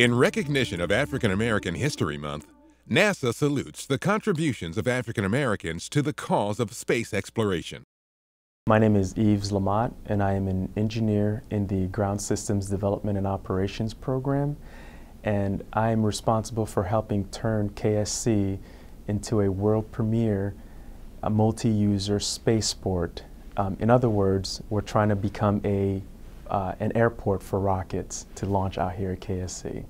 In recognition of African American History Month, NASA salutes the contributions of African Americans to the cause of space exploration. My name is Yves Lamothe, and I am an engineer in the Ground Systems Development and Operations Program, and I am responsible for helping turn KSC into a world premiere, a multi-user spaceport. In other words, we're trying to become an airport for rockets to launch out here at KSC.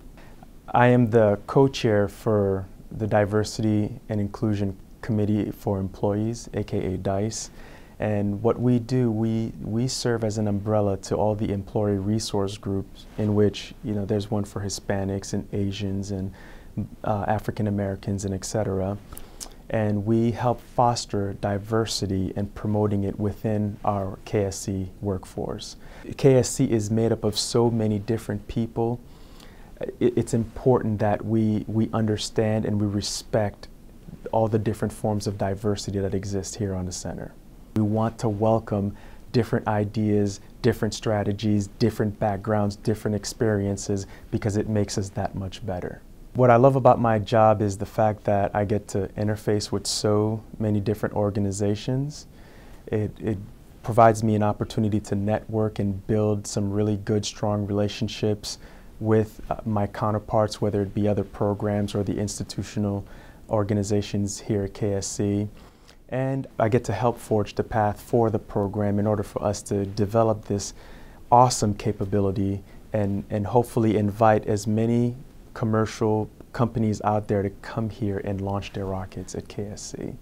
I am the co-chair for the Diversity and Inclusion Committee for Employees, aka DICE. And what we do, we serve as an umbrella to all the employee resource groups, in which, you know, there's one for Hispanics and Asians and African Americans and etc. And we help foster diversity and promoting it within our KSC workforce. KSC is made up of so many different people. It's important that we understand and we respect all the different forms of diversity that exist here on the center. We want to welcome different ideas, different strategies, different backgrounds, different experiences, because it makes us that much better. What I love about my job is the fact that I get to interface with so many different organizations. It provides me an opportunity to network and build some really good, strong relationships with my counterparts, whether it be other programs or the institutional organizations here at KSC. And I get to help forge the path for the program in order for us to develop this awesome capability and hopefully invite as many commercial companies out there to come here and launch their rockets at KSC.